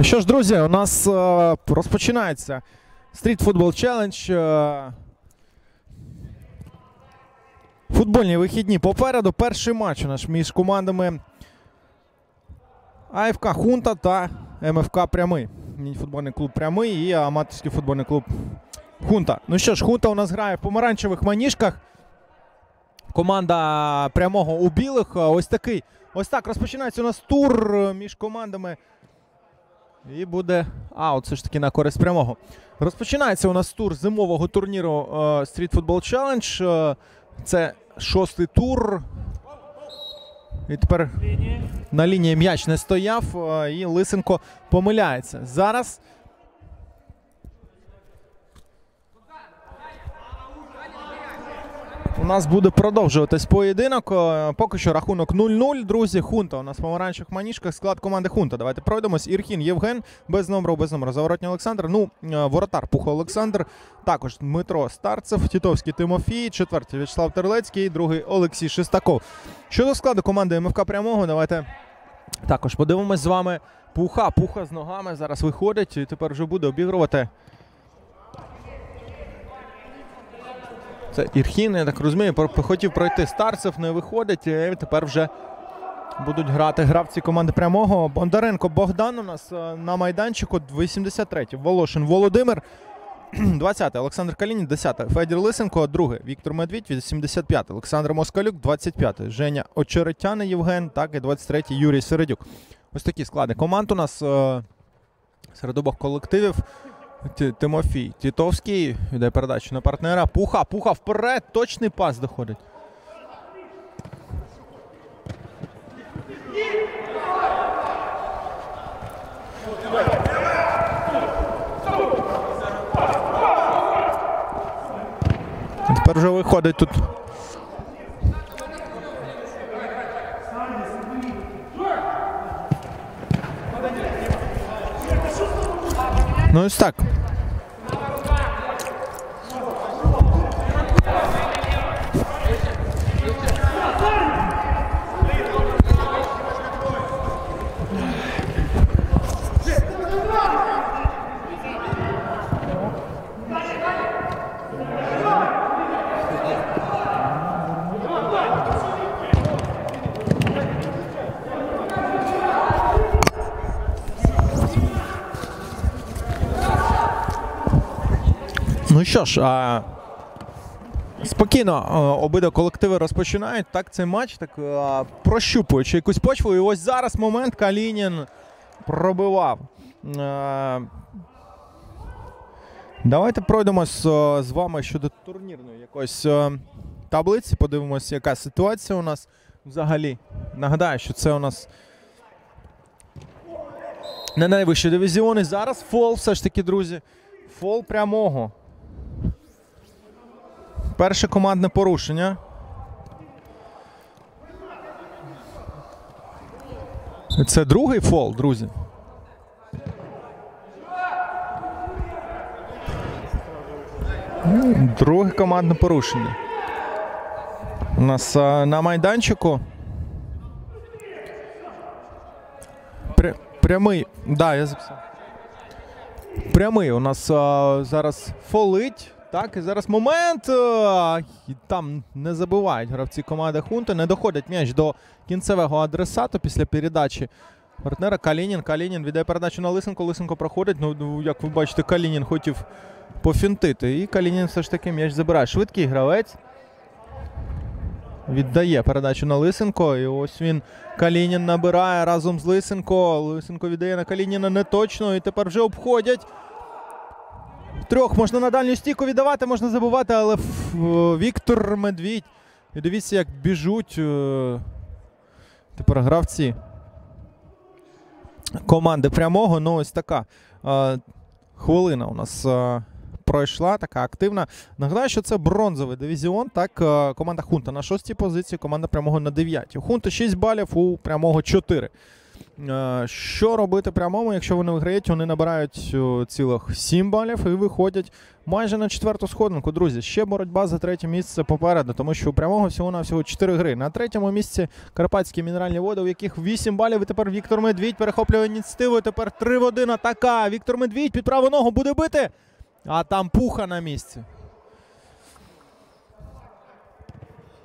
Що ж, друзі, у нас розпочинається Street Football Challenge. Футбольні вихідні попереду. Перший матч у нас між командами АФК Хунта та МФК Прямий. Футбольний клуб Прямий і аматорський футбольний клуб Хунта. Ну що ж, Хунта у нас грає в помаранчевих маніжках. Команда Прямого у білих. Ось так розпочинається у нас тур між командами. І буде аут, все ж таки на користь Прямого. Розпочинається у нас тур зимового турніру Street Football Challenge. Це шостий тур. І тепер на лінії м'яч не стояв. І Лисенко помиляється. Зараз у нас буде продовжуватись поєдинок. Поки що рахунок 0-0, друзі. Хунта у нас в помаранчевих маніжках, склад команди Хунта. Давайте пройдемось. Ірхін Євген без номеру. Заворотній Олександр. Ну, воротар Пухо Олександр. Також Дмитро Старцев, Тітовський Тимофій, четвертий В'ячеслав Терлецький, другий Олексій Шестаков. Щодо складу команди МФК Прямого, давайте також подивимось з вами. Пуха з ногами зараз виходить і тепер вже буде обігрувати. Це Ірхін, я так розумію, хотів пройти старцев, не виходить. І тепер вже будуть грати гравці команди прямого. Бондаренко Богдан у нас на майданчику, 83-й. Волошин Володимир, 20-й. Олександр Калінін, 10-й. Федір Лисенко, 2-й. Віктор Медвідь, 85-й. Олександр Москалюк, 25-й. Женя Очеретяни Євген, так, і 23-й Юрій Середюк. Ось такі склади команд у нас серед обох колективів. Тимофій Тітовський йде передачу на партнера. Пуха, Пуха вперед, точний пас доходить. Тепер вже виходить тут. Ну ось так. Ну що ж, спокійно обидва колективи розпочинають так цей матч, так прощупуючи якусь почву. І ось зараз момент, Калінін пробивав. Давайте пройдемось з вами щодо турнірної якоїсь таблиці, подивимось, яка ситуація у нас взагалі. Нагадаю, що це у нас не найвищі дивізіони. Зараз фол все ж таки, друзі. Фол прямого. Перше командне порушення. Це другий фол, друзі. Друге командне порушення. У нас на майданчику. Прямий. Да, я записав. Прямий у нас зараз фолить. Так, і зараз момент. Там не забивають гравці команди Хунта. Не доходить м'яч до кінцевого адресату після передачі партнера. Калінін. Калінін віддає передачу на Лисенко. Лисенко проходить. Ну, як ви бачите, Калінін хотів пофінтити. І Калінін все ж таки м'яч забирає. Швидкий гравець. Віддає передачу на Лисенко. І ось він. Калінін набирає разом з Лисенко. Лисенко віддає на Калініна неточно. І тепер вже обходять. Трьох можна на дальню стійку віддавати, можна забувати, але Віктор Медвідь. І дивіться, як біжуть тепер гравці команди прямого. Ну ось така хвилина у нас пройшла, така активна. Нагадаю, що це бронзовий дивізіон. Так, команда Хунта на 6-й позиції, команда прямого на 9-й. У Хунти 6 балів, у прямого 4. Що робити прямому, якщо вони виграють? Вони набирають цілих 7 балів і виходять майже на 4-ту сходинку. Друзі, ще боротьба за 3-тє місце попереду, тому що у прямого всього-навсього 4 гри. На 3-му місці Карпатські Мінеральні води, у яких 8 балів. І тепер Віктор Медвідь перехоплює ініціативу. І тепер 3-1 атака. Віктор Медвідь під праву ногу буде бити, а там Пуха на місці.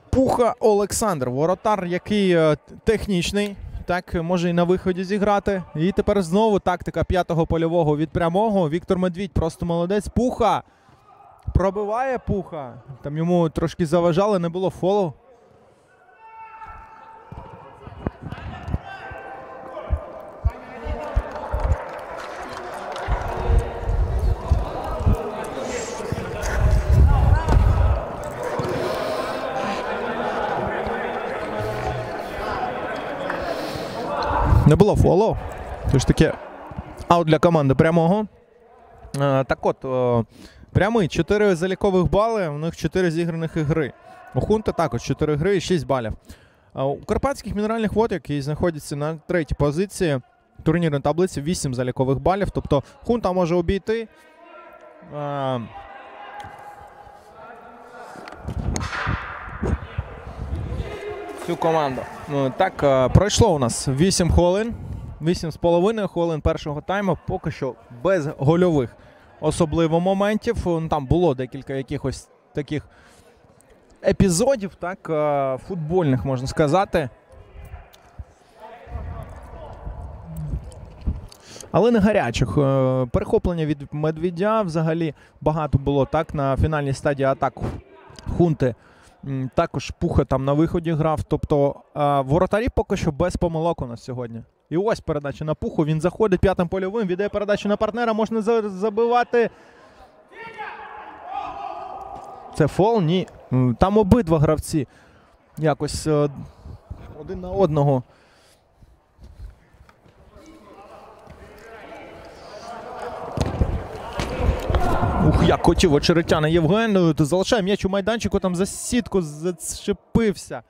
Пуха Олександр, воротар, який технічний. Так, може і на виході зіграти. І тепер знову тактика п'ятого польового від прямого. Віктор Медвідь просто молодець. Пуха. Пробиває Пуха. Там йому трошки заважали, не було фолу. Не було фолу. Тож таке аут для команди прямого. Так от, прямий 4 залікових бали, у них 4 зіграних ігри. У Хунта також 4 гри і 6 балів. У Карпатських Мінеральних вод, які знаходяться на 3-й позиції турнірної таблиці, 8 залікових балів. Тобто Хунта може обійти цю команду. Так, пройшло у нас 8 хвилин. 8,5 хвилин першого тайму. Поки що без гольових особливо моментів. Там було декілька якихось таких епізодів, так, футбольних, можна сказати. Але не гарячих. Перехоплення від Медведя взагалі багато було, так, на фінальній стадії атак Хунти. Також Пуха там на виході грав. Тобто воротарі поки що без помилок у нас сьогодні. І ось передача на Пуху. Він заходить п'ятим польовим, віддає передачу на партнера. Можна забивати. Це фол? Ні. Там обидва гравці якось один на одного. Ух, як хотів очеретяна Євген. Залишає м'яч у майданчику, там за сітку зачепився.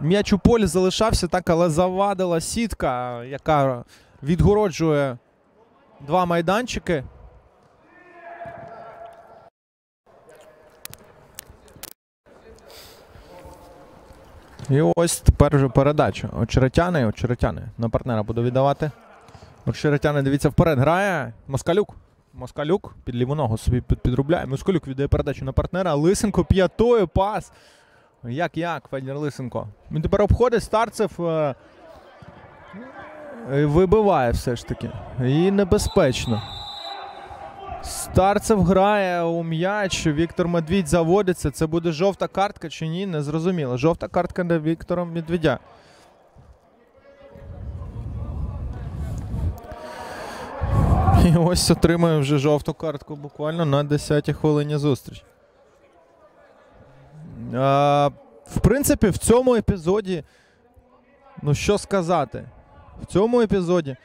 М'яч у полі залишався, так, але завадила сітка, яка відгороджує два майданчики. І ось тепер вже передача. Очеретяни на партнера буду віддавати. Очеретяни, дивіться, вперед грає. Москалюк. Москалюк під ліву ногу собі підробляє. Москалюк віддає передачу на партнера. Лисенко п'ятою пас. Як, Федір Лисенко. Він тепер обходить Старцев. Вибиває все ж таки. І небезпечно. Старцев грає у м'яч. Віктор Медвідь заводиться. Це буде жовта картка чи ні? Не зрозуміло. Жовта картка для Віктора Медведя. І ось отримає вже жовту картку буквально на 10-й хвилині зустрічі. В принципі, в цьому епізоді, ну що сказати, в цьому епізоді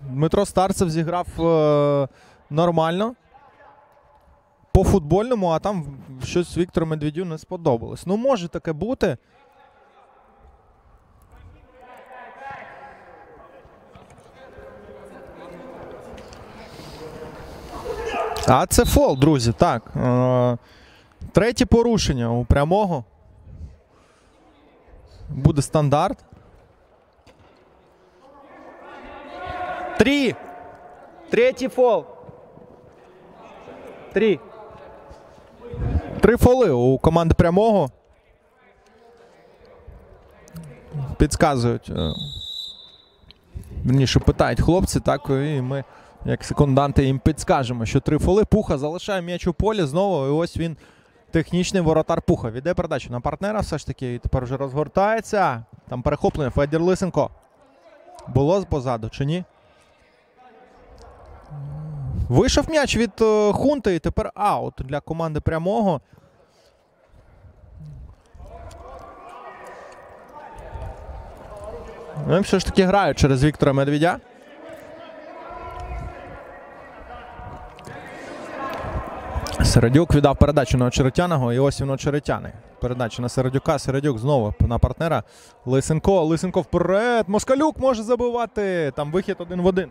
Дмитро Старцев зіграв нормально по-футбольному, а там щось Віктору Медведю не сподобалось. Ну, може таке бути. А це фол, друзі, так. Третє порушення у прямого. Буде стандарт. 3. Третій фол. 3. 3 фоли у команди прямого. Підказують. Вірніше, питають хлопці, так, і ми... Як секунданти їм підскажемо, що три фоли. Пуха залишає м'яч у полі знову. І ось він, технічний воротар Пуха. Віддає передачу на партнера все ж таки. І тепер вже розгортається. Там перехоплення. Федір Лисенко. Було позаду чи ні? Вийшов м'яч від Хунти. І тепер аут для команди прямого. Ну, все ж таки грають через Віктора Медведя. Середюк віддав передачу на Очеретяного, і ось він, Очеретяний. Передача на Середюка, Середюк знову на партнера. Лисенко, Лисенко вперед, Москалюк може забивати, там вихід один в один.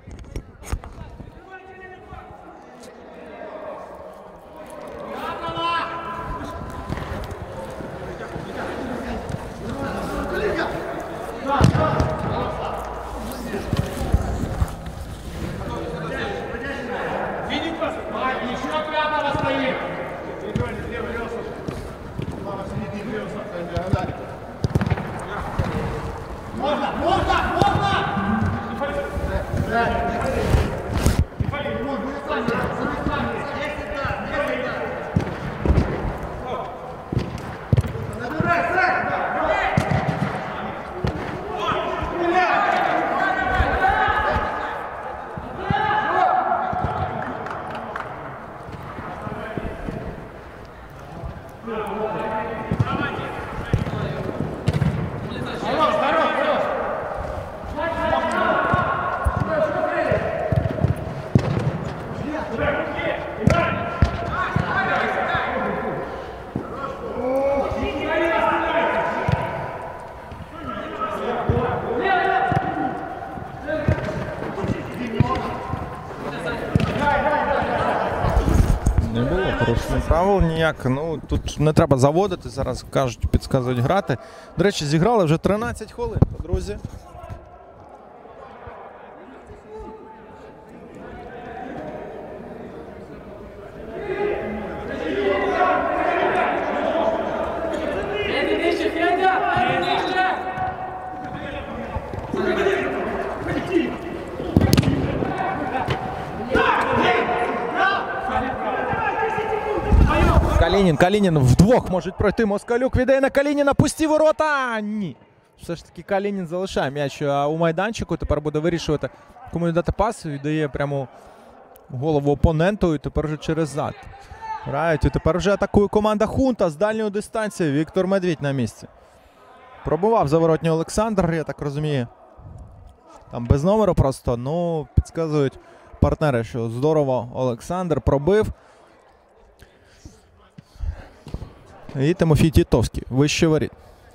Ніяк, ну тут не треба заводити, зараз кажуть, підказують грати. До речі, зіграли вже 13 хвилин, друзі. Калінін, Калінін вдвох можуть пройти. Москалюк віддає на Калініна, пусті ворота! Ні. Все ж таки Калінін залишає м'яч у майданчику. Тепер буде вирішувати, кому дати пас. Віддає прямо голову опоненту і тепер вже через зад. Грають, і тепер вже атакує команда Хунта з дальньої дистанції. Віктор Медвідь на місці. Пробував заворотній Олександр, я так розумію. Там без номеру просто, ну, підказують партнери, що здорово Олександр пробив. І Тимофій Тітовський, вище воріт.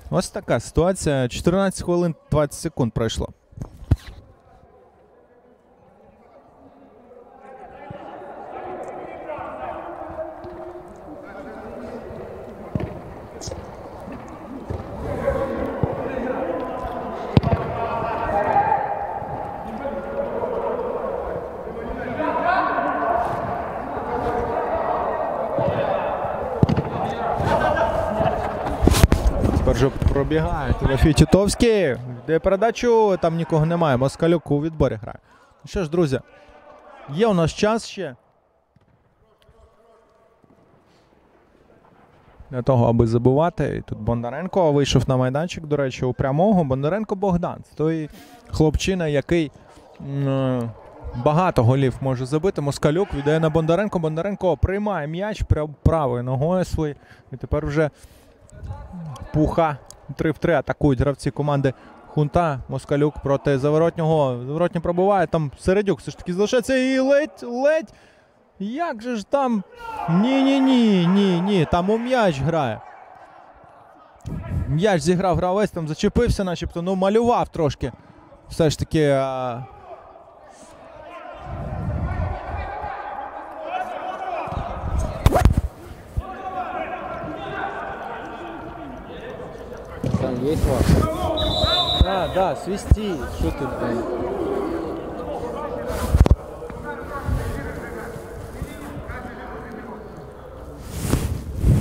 Ось така ситуація. 14 хвилин 20 секунд пройшло. Пробігає Тимофій Тітовський, де передачу, там нікого немає, Москалюк у відборі грає. Ну що ж, друзі, є у нас час ще для того, аби забувати. І тут Бондаренко вийшов на майданчик, до речі, у прямого. Бондаренко Богдан, той хлопчина, який багато голів може забити. Москалюк віддає на Бондаренко, Бондаренко приймає м'яч правою ногою свої, і тепер вже Пуха 3-3 атакують гравці команди Хунта. Москалюк проти заворотнього. Заворотній пробуває, там Середюк все ж таки залишається і ледь. Як же ж там? Ні, там у м'яч грає. М'яч зіграв гравець, там зачепився начебто, ну малював трошки. Все ж таки есть вас. Да, свисти. Что ты, блин?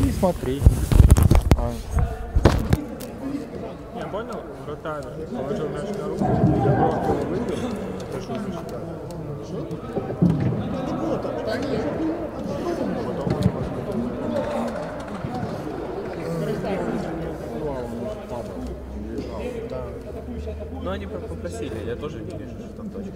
Не смотри. Я понял, вратарь положил мяч на руку, я выиграл. Прошу защитать. Ну, они попросили, я тоже не вижу, что там точка.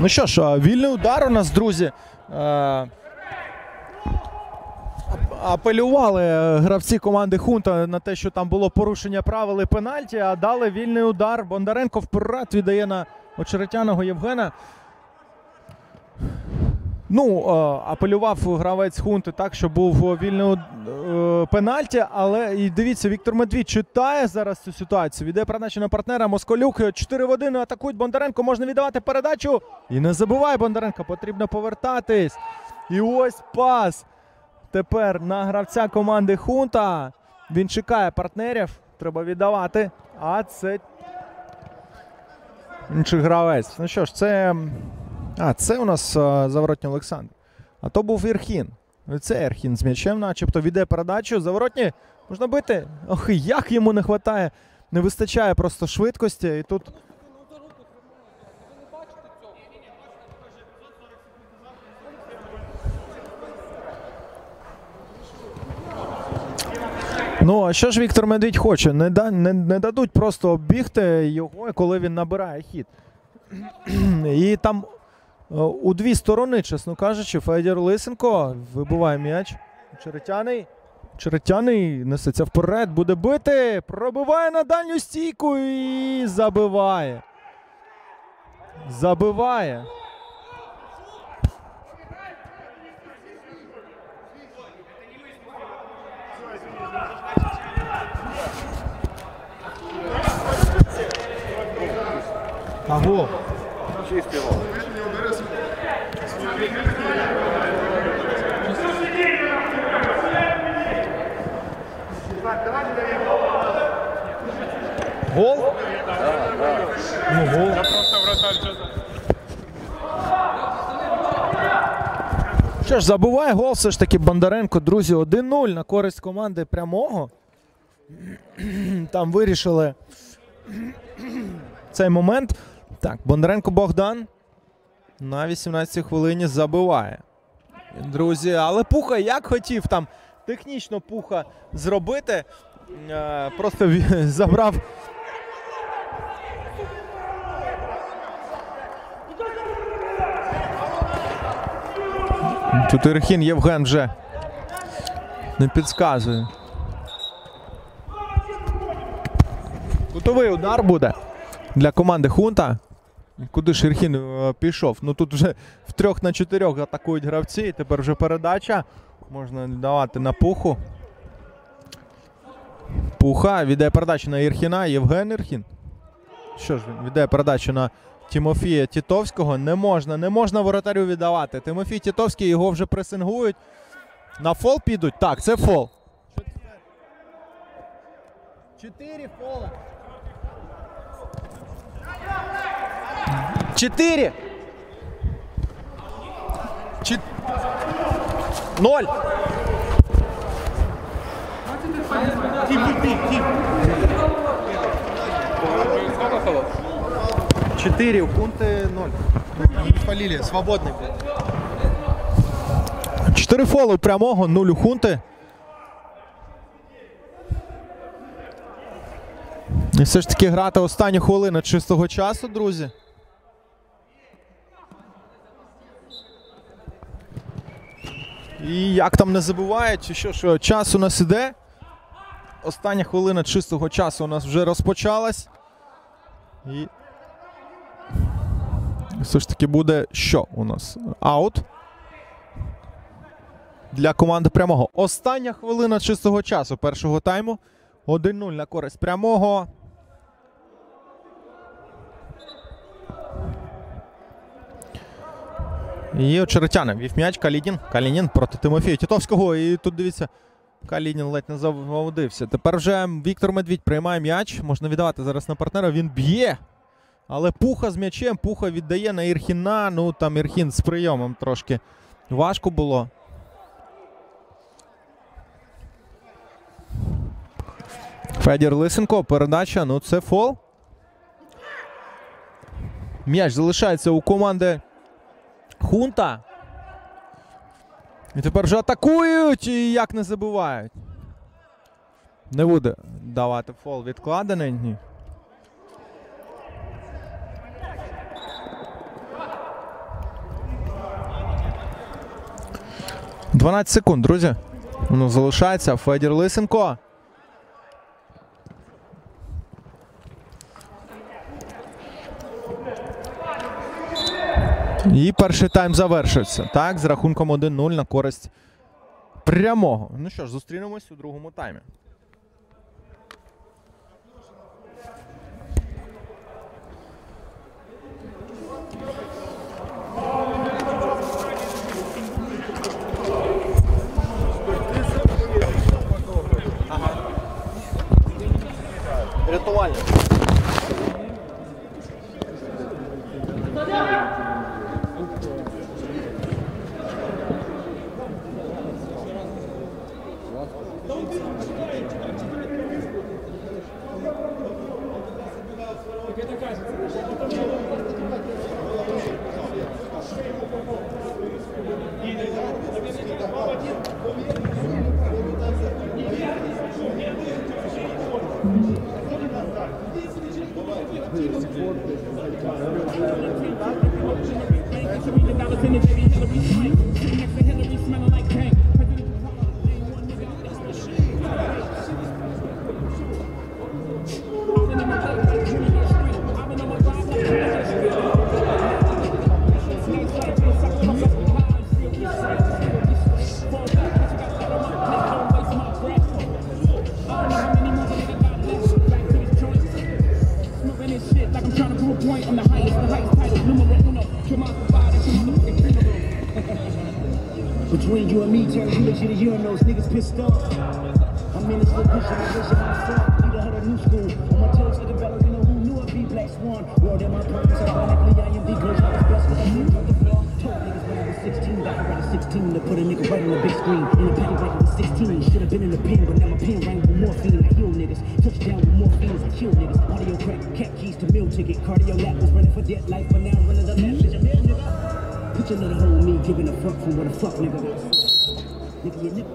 Ну що ж, вільний удар у нас, друзі. Апелювали гравці команди Хунта на те, що там було порушення правил і пенальті, а дали вільний удар. Бондаренко вперед віддає на очеретяного Євгена. Ну, апелював гравець Хунти так, що був вільний пенальті, але і дивіться, Віктор Медвідь читає зараз цю ситуацію. Віддає передачу на партнера Москалюк. 4 в 1 атакують Бондаренко, можна віддавати передачу. І не забуває Бондаренко, потрібно повертатись. І ось пас. Тепер на гравця команди Хунта. Він чекає партнерів, треба віддавати. А це інший гравець. Ну що ж, це... А, це у нас заворотній Олександр. А то був Ірхін. Це Ірхін з м'ячем начебто віддає передачу. Заворотній можна бити. Ох, як йому не вистачає. Не вистачає просто швидкості. І тут... Ну, а що ж Віктор Медвідь хоче? Не дадуть просто оббігти його, коли він набирає хід. І там у дві сторони, чесно кажучи, Федір Лисенко вибиває м'яч. Черетяний несеться вперед, буде бити, пробиває на дальню стійку і забиває. Забиває. Аго. Чистий гол. Гол? Ну, гол. Що ж, забуває гол все ж таки Бондаренко, друзі, 1-0 на користь команди прямого. Там вирішили цей момент. Так, Бондаренко Богдан на 18-й хвилині забиває. Друзі, але Пуха як хотів там технічно Пуха зробити. Просто забрав. Чотирихін Євген вже не підказує. Кутовий удар буде для команди Хунта. Куди Шерхін пішов? Ну тут вже в 3 на 4 атакують гравці. І тепер вже передача. Можна давати на Пуху. Пуха віддає передачу на Ірхіна. Євген Ірхін. Що ж він? Віддає передачу на Тимофія Тітовського. Не можна воротарю віддавати. Тимофій Тітовський, його вже пресингують. На фол підуть. Так, це фол. 4 фола. 4. 0. Тип. 4, у Хунти 0. Спалили, свободний. 4 фоли прямого, 0 у Хунти. І все ж таки грати останні хвилини чистого часу, друзі. І як там не забувають, що час у нас іде. Остання хвилина чистого часу у нас вже розпочалась. І все ж таки буде що у нас? Аут. Для команди прямого. Остання хвилина чистого часу першого тайму. 1-0 на користь прямого. І очеретяни. Вів м'яч Калінін. Калінін проти Тимофія Тітовського. І тут, дивіться, Калінін ледь не заводився. Тепер вже Віктор Медвідь приймає м'яч. Можна віддавати зараз на партнера. Він б'є. Але Пуха з м'ячем. Пуха віддає на Ірхіна. Ну, там Ірхін з прийомом трошки важко було. Федір Лисенко. Передача. Ну, це фол. М'яч залишається у команди Хунта. І тепер вже атакують і як не забувають. Не буде давати фол відкладений. Ні. – 12 секунд, друзі. Воно залишається. Федір Лисенко. І перший тайм завершився. Так, з рахунком 1-0 на користь прямого. Ну що ж, зустрінемось у другому таймі. Рятувальник. Нет, you and me turn you into the urinals. Niggas pissed off. I'm in this for pushing and pushing myself. Leader of the new school. On my toes to the battle, you know who knew I'd be Black Swan. World in my pockets, ironically, I am the girl. I was best with a new drug floor. Told niggas when I was 16, back around the 16 to put a nigga right on the big screen. In the paddle back with 16, should have been in the pen, but now my pen rang with morphine. I heal niggas, touchdown with morphine. I kill niggas. Audio crack, cat keys to meal ticket. Cardio lap was running for dead life, but now I'm running the lap. Bitch, I'm ill, nigga. Picture little hoe me giving a fuck from what a fuck nigga. Nigga, you nigga.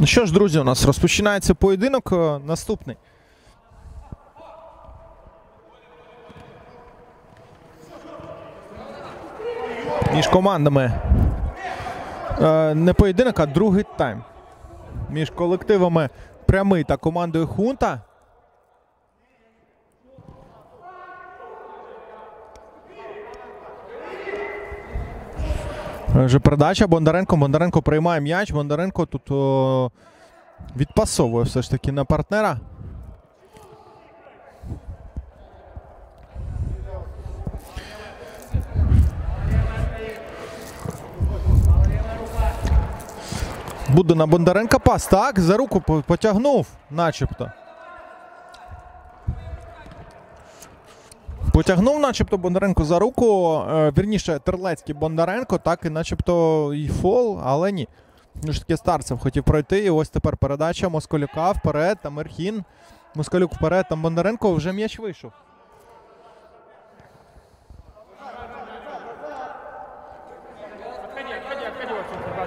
Ну що ж, друзі, у нас розпочинається поєдинок наступний. Між командами не поєдинок, а другий тайм. Між колективами Прямий та командою Хунта. Вже передача Бондаренко. Бондаренко приймає м'яч. Бондаренко тут відпасовує все ж таки на партнера. Буде на Бондаренка пас. Так, за руку потягнув начебто. Потягнув начебто Бондаренко за руку. Вірніше, Терлецький Бондаренко. Так, і начебто і фол, але ні. Ну ж таки Старцев хотів пройти. І ось тепер передача Москалюка вперед. Там Ерхін. Москалюк вперед, там Бондаренко. Вже м'яч вийшов.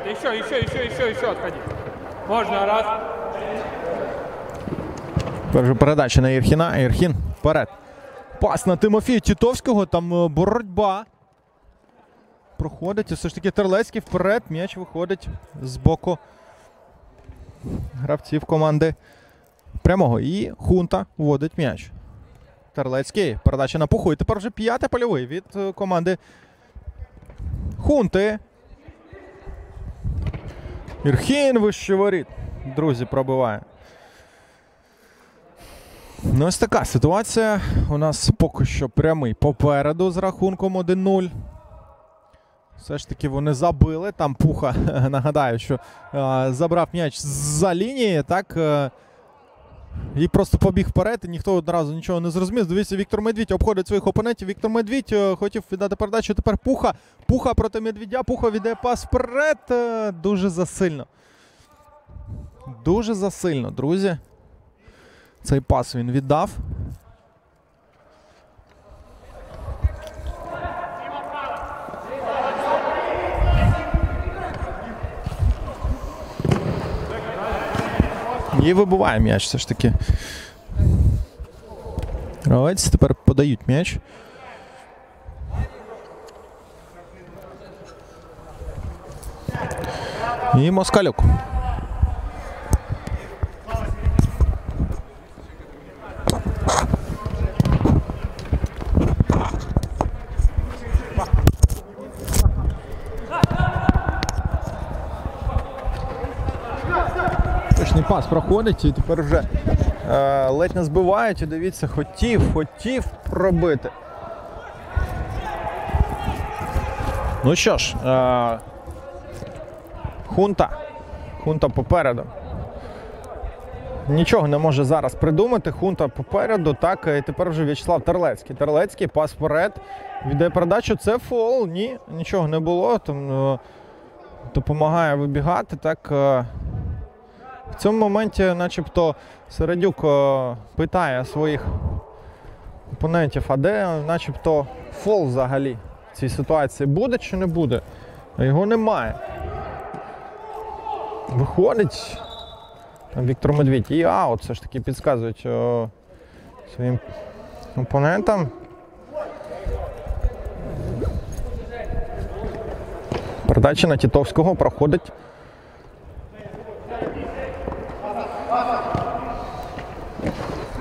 Еще, отходи. Можно, раз. Перша передача на Єрхіна. Єрхін вперед. Пас на Тимофія Тітовського. Там боротьба. Проходить. Все ж таки Терлецький вперед. М'яч виходить з боку гравців команди Прямого. І Хунта вводить м'яч. Терлецький. Передача на Пуху. І тепер вже п'ятий польовий від команди Хунти. Ірхін вище воріт. Друзі, пробиває. Ну, ось така ситуація. У нас поки що Прямий попереду з рахунком 1-0. Все ж таки вони забили. Там Пуха, нагадаю, що забрав м'яч з-за лінії. Так, і просто побіг вперед. І ніхто одразу нічого не зрозумів. Дивіться, Віктор Медвідь обходить своїх опонентів. Віктор Медвідь хотів віддати передачу. Тепер Пуха. Пуха проти Медвідя. Пуха віддає пас вперед. Дуже засильно. Дуже засильно, друзі. Цей пас він віддав. І вибиває м'яч все ж таки. Ось тепер подають м'яч. І Москалюк. Пас проходить і тепер вже ледь не збивають. І дивіться, хотів пробити. Ну що ж, Хунта попереду. Нічого не може зараз придумати. Хунта попереду. Так, і тепер вже В'ячеслав Терлецький. Терлецький, пас вперед. Віддає передачу. Це фол. Ні, нічого не було. Там допомагає вибігати. Так, В цьому моменті начебто Середюк питає своїх опонентів, а де начебто фол взагалі в цій ситуації, буде чи не буде? Його немає. Виходить Віктор Медвідь і аут, все ж таки підказують своїм опонентам. Передача на Тітовського проходить.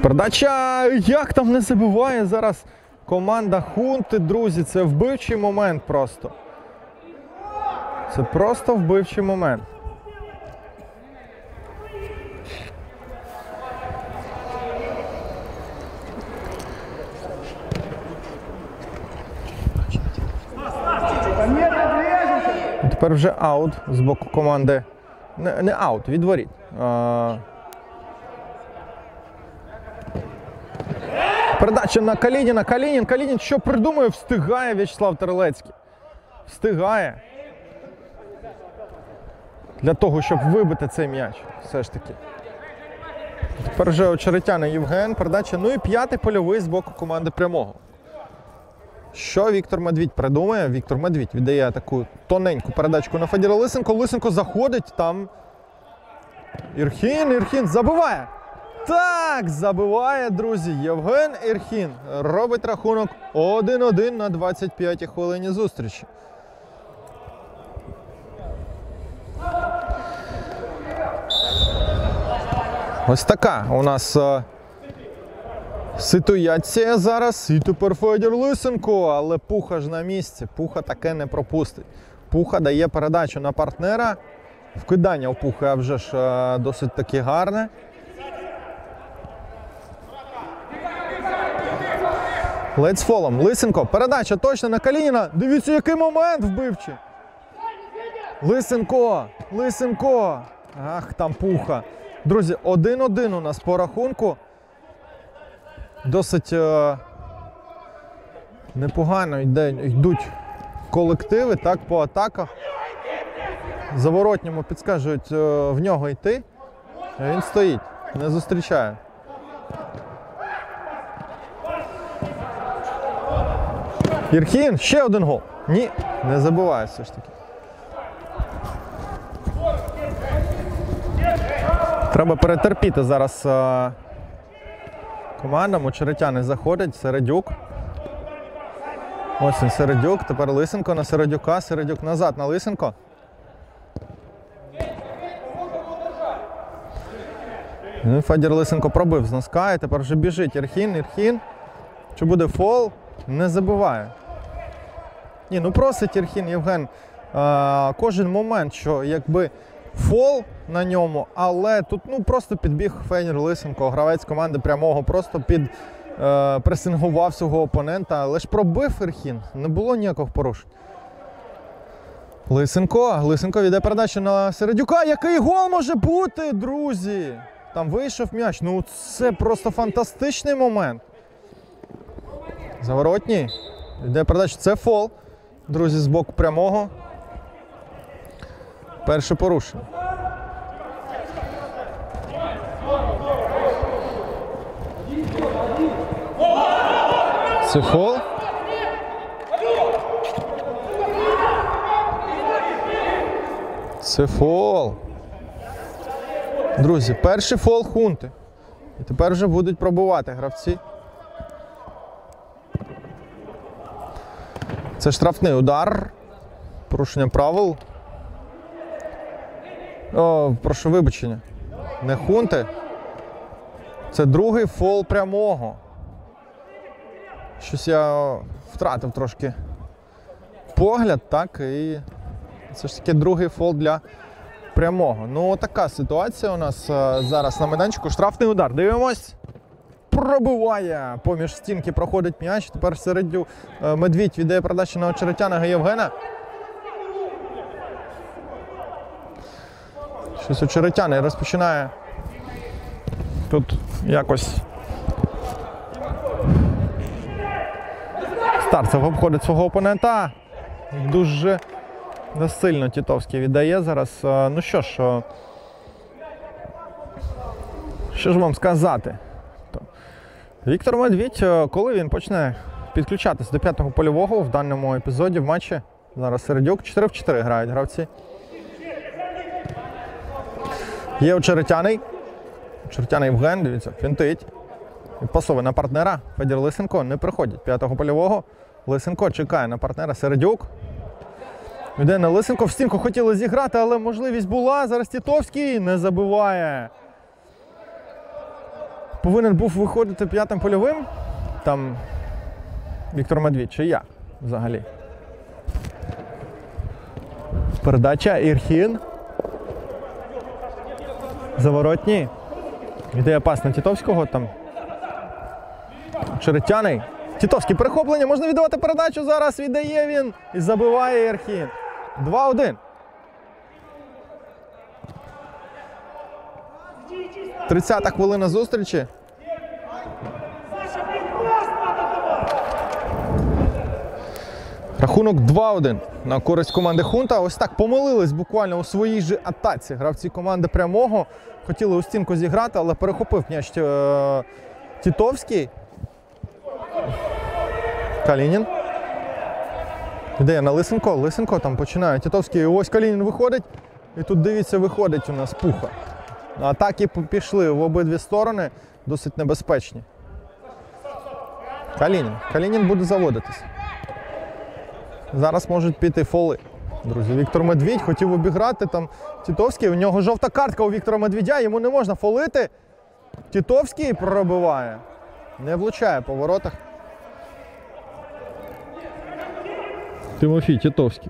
Передача, як там не забуває зараз команда Хунти, друзі, це вбивчий момент просто. Це просто вбивчий момент. Тепер вже аут з боку команди. Не аут, відворіт. Передача на Калініна. Калінін що придумує? Встигає В'ячеслав Терлецький. Встигає. Для того, щоб вибити цей м'яч. Все ж таки. Тепер вже очеретяний Євген. Передача. Ну і п'ятий польовий з боку команди Прямого. Що Віктор Медвідь придумає? Віктор Медвідь віддає таку тоненьку передачку на Федіра Лисенко. Лисенко заходить там. Ірхін забиває. Так, забиває, друзі, Євген Ірхін робить рахунок 1-1 на 25-й хвилині зустрічі. Ось така у нас ситуація зараз. І тепер Федір Лисенко, але Пуха ж на місці. Пуха таке не пропустить. Пуха дає передачу на партнера. Вкидання у Пухи вже ж досить таки гарне. Ледь з фолом. Лисенко. Передача точно на Калініна. Дивіться, який момент вбивчий. Лисенко. Ах, там Пуха. Друзі, 1-1 у нас по рахунку. Досить непогано йдуть колективи, так, по атаках. Заворотньому підскажуть в нього йти. Він стоїть, не зустрічає. Ірхін, ще один гол. Ні, не забуває все ж таки. Треба перетерпіти зараз командам. Очеретяни заходять. Середюк. Ось він, Середюк. Тепер Лисенко на Середюка. Середюк назад на Лисенко. Федір Лисенко пробив з носка. І тепер вже біжить Ірхін. Ірхін. Чи буде фол? Не забиває. Ні, ну просить Ірхін Євген кожен момент, що якби фол на ньому, але тут ну просто підбіг Федір Лисенко, гравець команди Прямого, просто пресингував свого опонента, лише пробив Ірхін, не було ніяких порушень. Лисенко віддає передачу на Середюка, який гол може бути, друзі! Там вийшов м'яч, ну це просто фантастичний момент. Заворотній. Йде передача. Це фол. Друзі, з боку Прямого. Перше порушення. Це фол. Це фол. Друзі, перший фол Хунти. І тепер вже будуть пробувати гравці. Це штрафний удар, порушення правил. О, прошу вибачення, не Хунти. Це другий фол Прямого. Щось я втратив трошки погляд, так, і це ж таки другий фол для Прямого. Ну, така ситуація у нас зараз на майданчику. Штрафний удар, дивимось. Пробиває, поміж стінки проходить м'яч. Тепер Середюк Медвідь віддає передачу на очеретяного Євгена. Щось очеретяний розпочинає тут якось. Старцев обходить свого опонента. Дуже сильно Тітовський віддає зараз. Ну що ж, Що ж вам сказати? Віктор Медвідь, коли він почне підключатись до п'ятого польового в даному епізоді в матчі, зараз Середюк, 4 в 4 грають гравці. Є Очеретяний. Очеретяний Євген, дивіться, фінтить. Пасовий на партнера. Федір Лисенко не приходить п'ятого польового. Лисенко чекає на партнера. Середюк. Йде на Лисенко. В стінку хотіли зіграти, але можливість була. Зараз Тітовський не забиває. Повинен був виходити п'ятим польовим. Там Віктор Медвідь. Чи я взагалі? Передача. Ірхін. Заворотній. Йде пас на Тітовського. Там Черетяний. Тітовський перехоплення. Можна віддавати передачу. Зараз віддає він. І забиває Ірхін. 2-1. 30-та хвилина зустрічі. Рахунок 2-1 на користь команди Хунта. Ось так помилились буквально у своїй же атаці гравці команди прямого. Хотіли у стінку зіграти, але перехопив м'яч Тітовський. Калінін. Ідея на Лисенко. Лисенко там починає. Тітовський. Ось Калінін виходить. І тут, дивіться, виходить у нас Пуха. Атаки пішли в обидві сторони. Досить небезпечні. Калінін. Калінін буде заводитись. Зараз можуть піти фоли. Друзі, Віктор Медвідь хотів обіграти там Тітовський. У нього жовта картка у Віктора Медвідя. Йому не можна фолити. Тітовський пробиває. Не влучає по воротах. Тимофій Тітовський.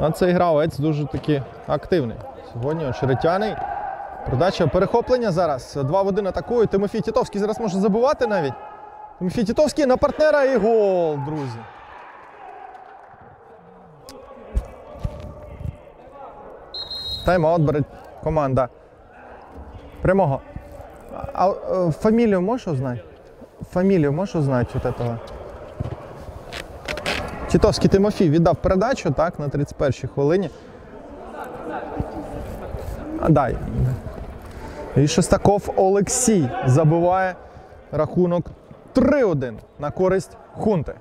А цей гравець дуже таки активний. Сьогодні Очеретяний. Передача, перехоплення зараз. 2-1 атакують. Тимофій Тітовський зараз може забувати навіть. Тимофій Тітовський на партнера і гол, друзі. Тайм-аут бере команда прямого. А фамілію можеш узнати? Фамілію можеш узнати від цього? Тітовський Тимофій віддав передачу, так, на 31-й хвилині. Дай. І Шестаков Олексій забиває, рахунок 3-1 на користь Хунти.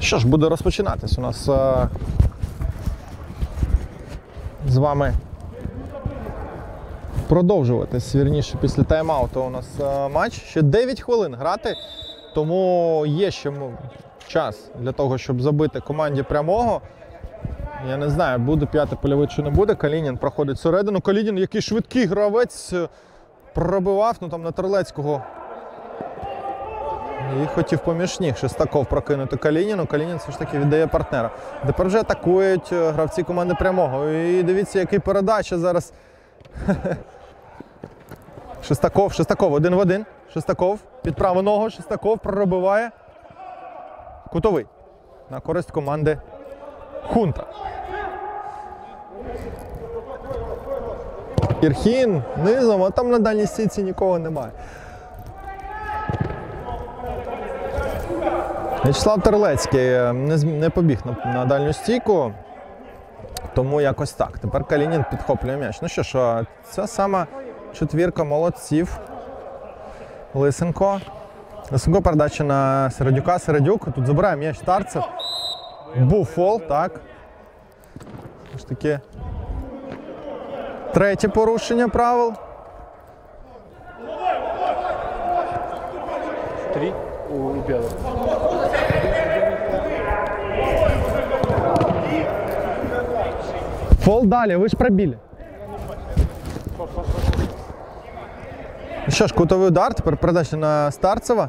Що ж, буде розпочинатись у нас з вами продовжуватись, вірніше, після тайм-ауту у нас матч. Ще 9 хвилин грати, тому є ще час для того, щоб забити команді прямого. Я не знаю, буде п'ятий польовий чи не буде. Калінін проходить всередину. Калінін, який швидкий гравець, пробивав, ну там на Терлецького. І хотів поміж ніг Шестаков прокинути Калініну. Калінін все ж таки віддає партнера. Тепер вже атакують гравці команди прямого. І дивіться, який передача зараз. Шестаков, Шестаков один в один. Шестаков під праву ногу. Шестаков пробиває. Кутовий на користь команди Хунта. Ірхін низом, а там на дальній стійці нікого немає. В'ячеслав Терлецький не побіг на дальню стійку, тому якось так. Тепер Калінін підхоплює м'яч. Ну що ж, ця сама четвірка молодців. Лисенко. Лисенко передача на Середюка. Середюк тут забирає м'яч Тарцев. Був фол, так. Ось таке третє порушення правил. Три у п'ятого. Фол далі, ви ж пробили. Що ж, кутовий удар, тепер передача на Старцева.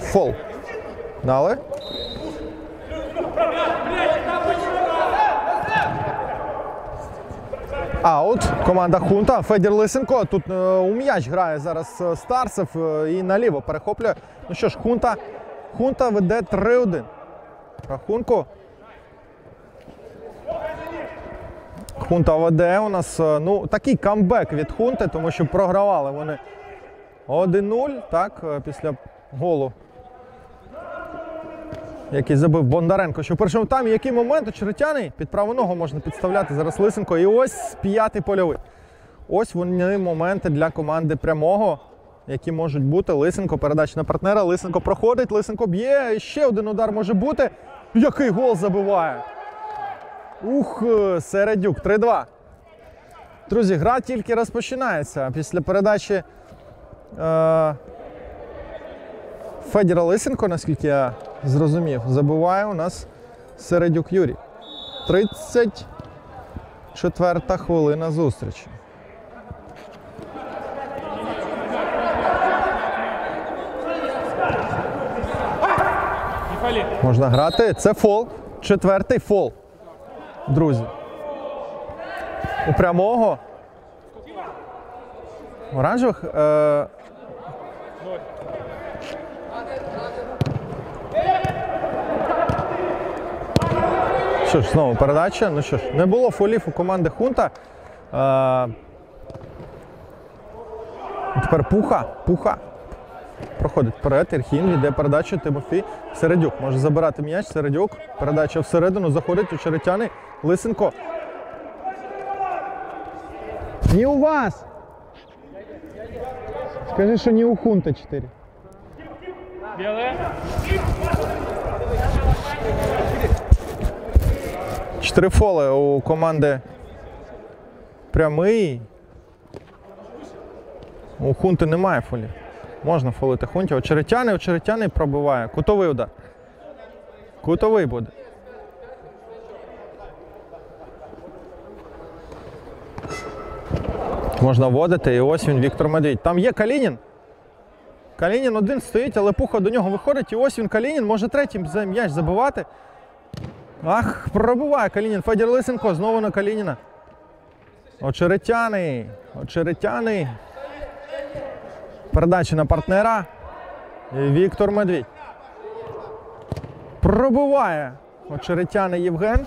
Фол. Дали. Аут. Команда Хунта. Федір Лисенко. Тут у м'яч грає зараз Старцев і наліво перехоплює. Ну що ж, Хунта веде 3-1. Рахунку. Хунта веде у нас, ну, такий камбек від Хунти, тому що програвали вони 1-0, так, після голу, який забив Бондаренко. Що в першому таймі, який момент очеретяний, під праву ногу можна підставляти зараз Лисенко. І ось п'ятий польовий. Ось вони моменти для команди прямого, які можуть бути. Лисенко, передача на партнера, Лисенко проходить, Лисенко б'є, і ще один удар може бути. Який гол забиває! Ух, Середюк, 3-2. Друзі, гра тільки розпочинається. Після передачі Федіра Лисенко, наскільки я зрозумів, забиває у нас Середюк Юрій. 34-та хвилина зустрічі. Можна грати. Це фол. Четвертий фол. Друзі. У прямого. Оранжевих. Що ж, знову передача. Ну що ж, не було фолів у команди Хунта. Тепер Пуха. Пуха. Проходить вперед, Ірхін, йде передача, Тимофій, Середюк може забирати м'яч, Середюк, передача всередину, заходить очеретяний, Лисенко. Не у вас! Скажи, що не у Хунта 4. Біле. 4 фоли у команди прямий. У Хунти немає фолів. Можна фолити Хунті. Очеретяний пробиває. Кутовий удар. Кутовий буде. Можна вводити. І ось він, Віктор Медвідь. Там є Калінін. Калінін один стоїть, але Пуха до нього виходить. І ось він, Калінін. Може третій м'яч забивати. Ах, пробиває Калінін. Федір Лисенко знову на Калініна. Очеретяний. Передача на партнера. Віктор Медвідь. Пробиває очеретяний Євген.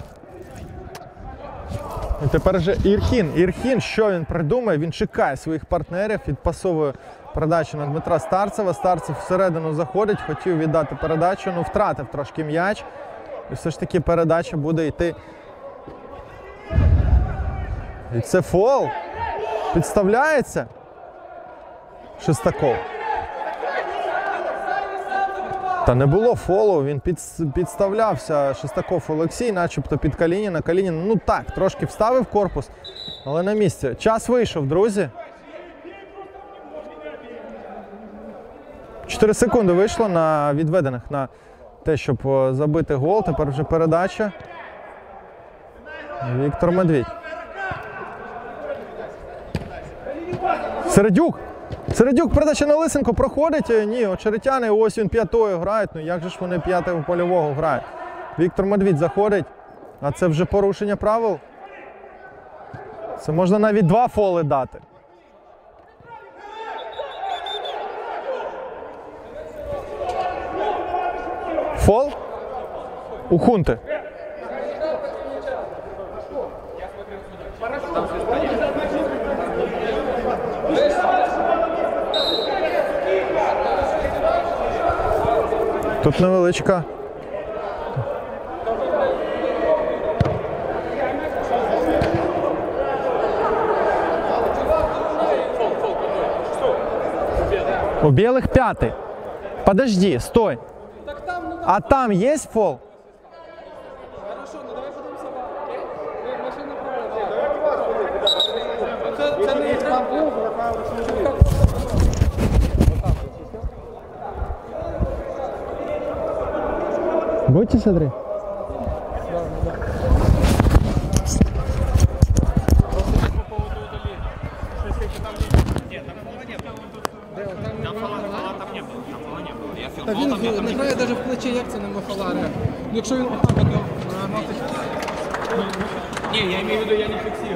І тепер вже Ірхін. Ірхін, що він придумає? Він чекає своїх партнерів. Відпасовує передачу на Дмитра Старцева. Старцев всередину заходить. Хотів віддати передачу. Ну, втратив трошки м'яч. І все ж таки передача буде йти. І це фол. Підставляється. Шестаков. Та не було фолу, він підставлявся, Шестаков Олексій, начебто під Калініна. Калінін, ну так, трошки вставив корпус, але на місці. Час вийшов, друзі. 4 секунди вийшло на відведених на те, щоб забити гол. Тепер вже передача. Віктор Медвідь. Середюк! Середюк, передача на Лисенко, проходить. Ні, очеретяни, ось він п'ятою грають. Ну як же ж вони п'ятого польового грають? Віктор Медвідь заходить. А це вже порушення правил. Це можна навіть 2 фоли дати. Фол у Хунти. Тут невеличка. У білих 5. Подожди, стой. А там є фол? Будьте, смотри. Та він не грає навіть в плечі, як це не Махаларе. Ну якщо він отак от Ні, я маю в виду, я не фіксую.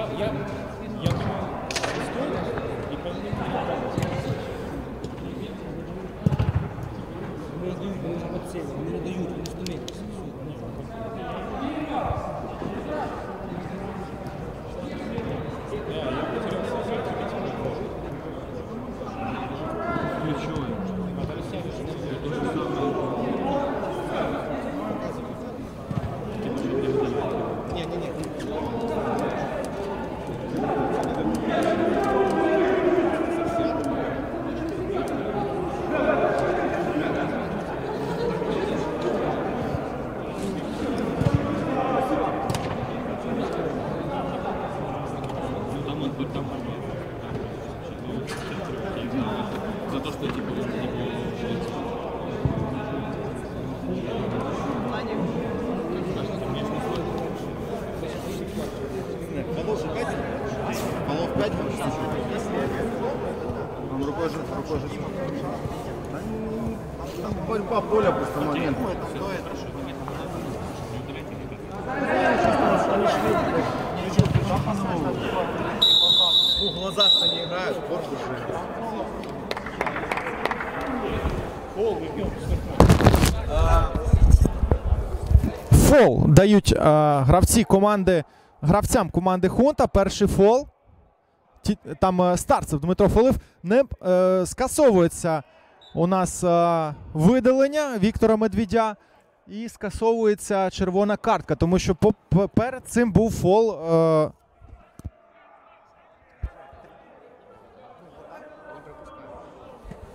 Я думаю, і повинні не надають, не встановлюють. Борьба поля просто момент. В глазах-то не играют, корпус же. Фол дають гравцям команди Хунта. Перший фол. Там Старцев Дмитро фолив. Не скасовується у нас видалення Віктора Медведя і скасовується червона картка, тому що перед цим був фол.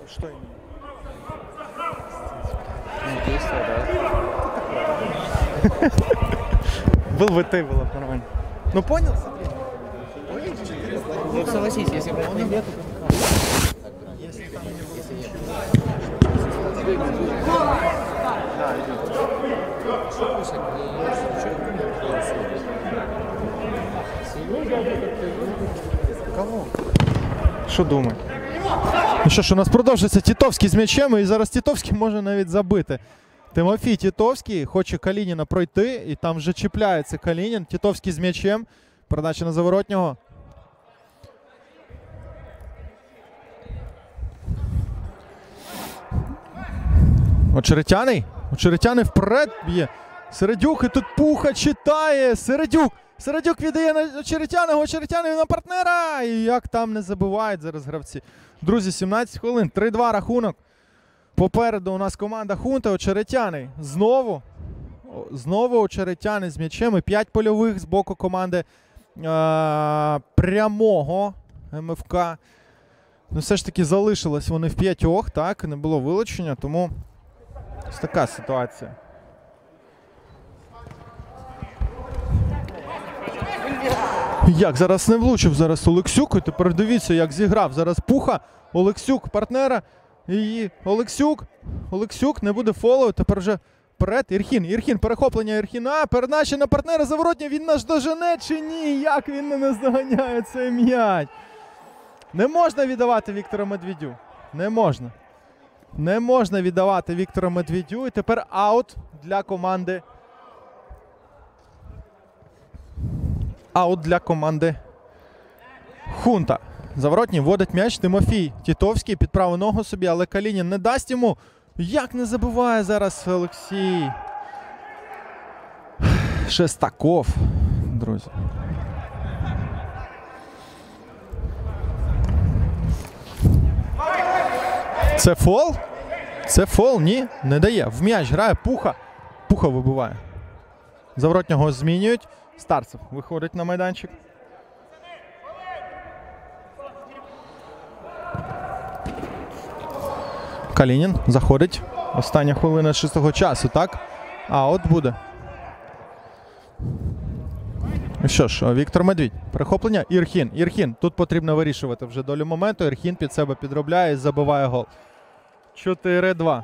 Що іменно? Был бы ты, было бы нормально. Ну понял? Ну согласись, если бы он нету. Кого? Що думає? Ну що ж, у нас продовжується Тітовський з м'ячем, і зараз Тітовський може навіть забити. Тимофій Тітовський хоче Калініна пройти, і там вже чіпляється Калінін. Тітовський з м'ячем, передача на заворотнього. Очеретяний. Очеретяний вперед б'є. Середюк, і тут Пуха читає. Середюк. Середюк віддає на Очеретяного. Очеретяний на партнера. І як там не забивають зараз гравці. Друзі, 17 хвилин. 3-2 рахунок. Попереду у нас команда Хунта. Очеретяний. Знову. Знову Очеретяний з м'ячем. І 5 польових з боку команди прямого МФК. Ну, все ж таки залишилось вони в 5, так? Не було вилучення, тому... Ось така ситуація. Як зараз не влучив зараз Олексюк. І тепер дивіться, як зіграв зараз Пуха. Олексюк партнера. І Олексюк. Олексюк не буде фолу. Тепер вже вперед. Ірхін. Ірхін. Перехоплення Ірхіна. Передача на партнера. Заворотня. Він наздожене чи ні? Як він не наздоганяє цей м'яч? Не можна віддавати Віктору Медведю. Не можна. Не можна віддавати Віктору Медведю. І тепер аут для команди. Аут для команди Хунта. Заворотній вводить м'яч Тимофій Тітовський під праву ногу собі, але Калінін не дасть йому. Як не забиває зараз Олексій Шестаков, друзі. Це фол? Це фол? Ні, не дає. В м'яч грає Пуха. Пуха вибиває. Заворотнього змінюють. Старцев виходить на майданчик. Калінін заходить. Остання хвилина шостого часу, так? А от буде. Що ж, Віктор Медвідь. Перехоплення. Ірхін. Ірхін. Тут потрібно вирішувати вже долю моменту. Ірхін під себе підробляє і забиває гол. 4-2.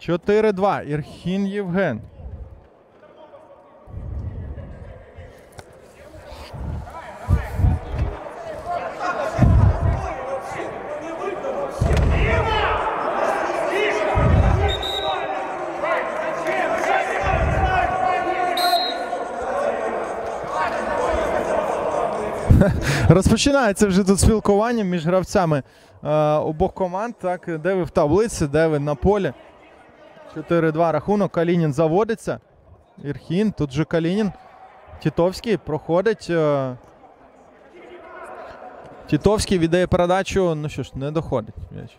4-2. Ірхін Євген. Розпочинається вже тут спілкування між гравцями обох команд. Так, де ви в таблиці, де ви на полі. 4-2 рахунок. Калінін заводиться. Ірхін, тут же Калінін. Тітовський проходить. Тітовський віддає передачу. Ну що ж, не доходить м'яч.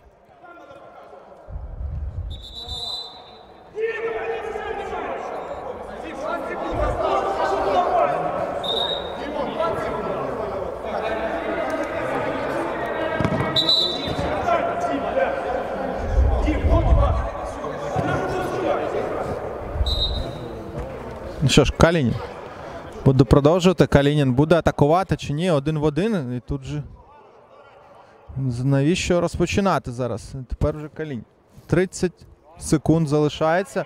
Ну що ж, Калінін буде продовжувати. Калінін буде атакувати чи ні? Один в один. І тут же... Навіщо розпочинати зараз? Тепер вже Калінін. 30 секунд залишається.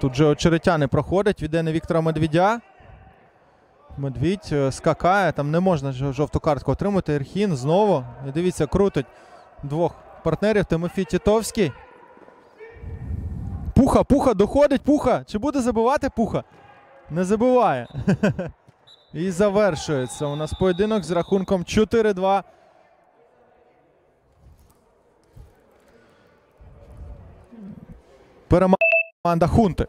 Тут же очеретяни проходять. Віде на Віктора Медвідя. Медвідь скакає. Там не можна жовту картку отримати. Ірхін знову. І дивіться, крутить двох партнерів. Тимофій Тітовський. Пуха, Пуха, доходить Пуха. Чи буде забивати Пуха? Не забиває. І завершується у нас поєдинок з рахунком 4-2. Перемагає команда Хунти.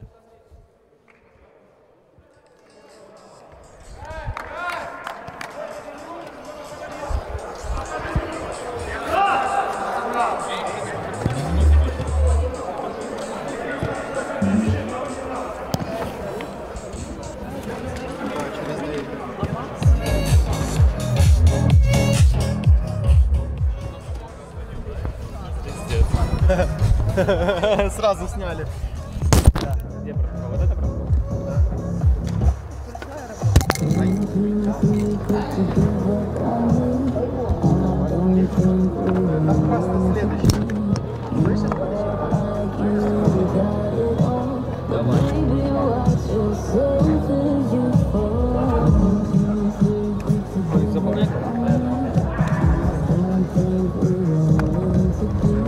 Сразу сняли. Да. Где протокол? Вот это протокол? Да. А просто следующий. Слышишь? Давай. Заполняй.